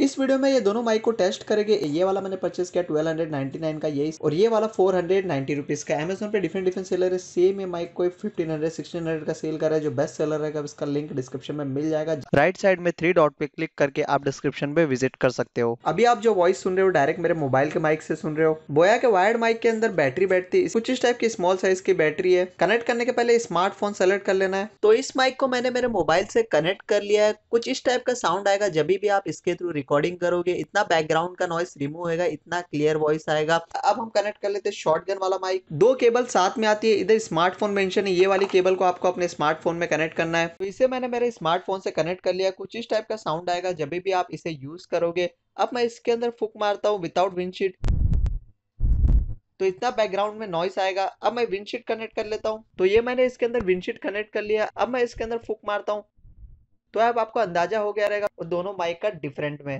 इस वीडियो में ये दोनों माइक को टेस्ट करेंगे। ये वाला मैंने परचेस किया 1299 का ये, और ये वाला 490 रुपीज़ का। अमेजोन पे डिफरेंट डिफरेंट सेलर है सेम ये माइक को 1500 1600 का सेल कर रहा है। जो बेस्ट सेलर रहेगा इसका लिंक डिस्क्रिप्शन में मिल जाएगा। राइट साइड में 3 डॉट पे क्लिक करके आप डिस्क्रिप्शन पे विजिट कर सकते हो। अभी आप जो वॉइस सुन रहे हो डायरेक्ट मेरे मोबाइल के माइक से सुन रहे हो। बोया के वायर्ड माइक के अंदर बैटरी बैठती है, कुछ इस टाइप की स्मॉल साइज की बैटरी है। कनेक्ट करने के पहले स्मार्टफोन सेलेक्ट कर लेना है। तो इस माइक को मैंने मेरे मोबाइल से कनेक्ट कर लिया है। कुछ इस टाइप का साउंड आएगा जब भी आप इसके थ्रू रिकॉर्डिंग करोगे। इतना बैकग्राउंड का नॉइस रिमूव होगा, इतना क्लियर वॉइस आएगा। अब हम कनेक्ट कर लेते हैं शॉटगन वाला माइक। 2 केबल साथ में आती है, इधर स्मार्टफोन मेंशन है। ये वाली केबल को आपको अपने स्मार्टफोन में कनेक्ट करना है। तो इसे मैंने मेरे स्मार्टफोन से कनेक्ट कर लिया। कुछ इस टाइप का साउंड आएगा जब भी आप इसे यूज करोगे। अब मैं इसके अंदर फूंक मारता हूँ विदाउट विंडशील्ड, तो इतना बैकग्राउंड में नॉइस आएगा। अब मैं विंडशील्ड कनेक्ट कर लेता हूँ। तो ये मैंने इसके अंदर विंडशील्ड कनेक्ट कर लिया। अब मैं इसके अंदर फूंक मारता हूँ। तो अब आपको अंदाजा हो गया रहेगा दोनों माइक का डिफरेंट में।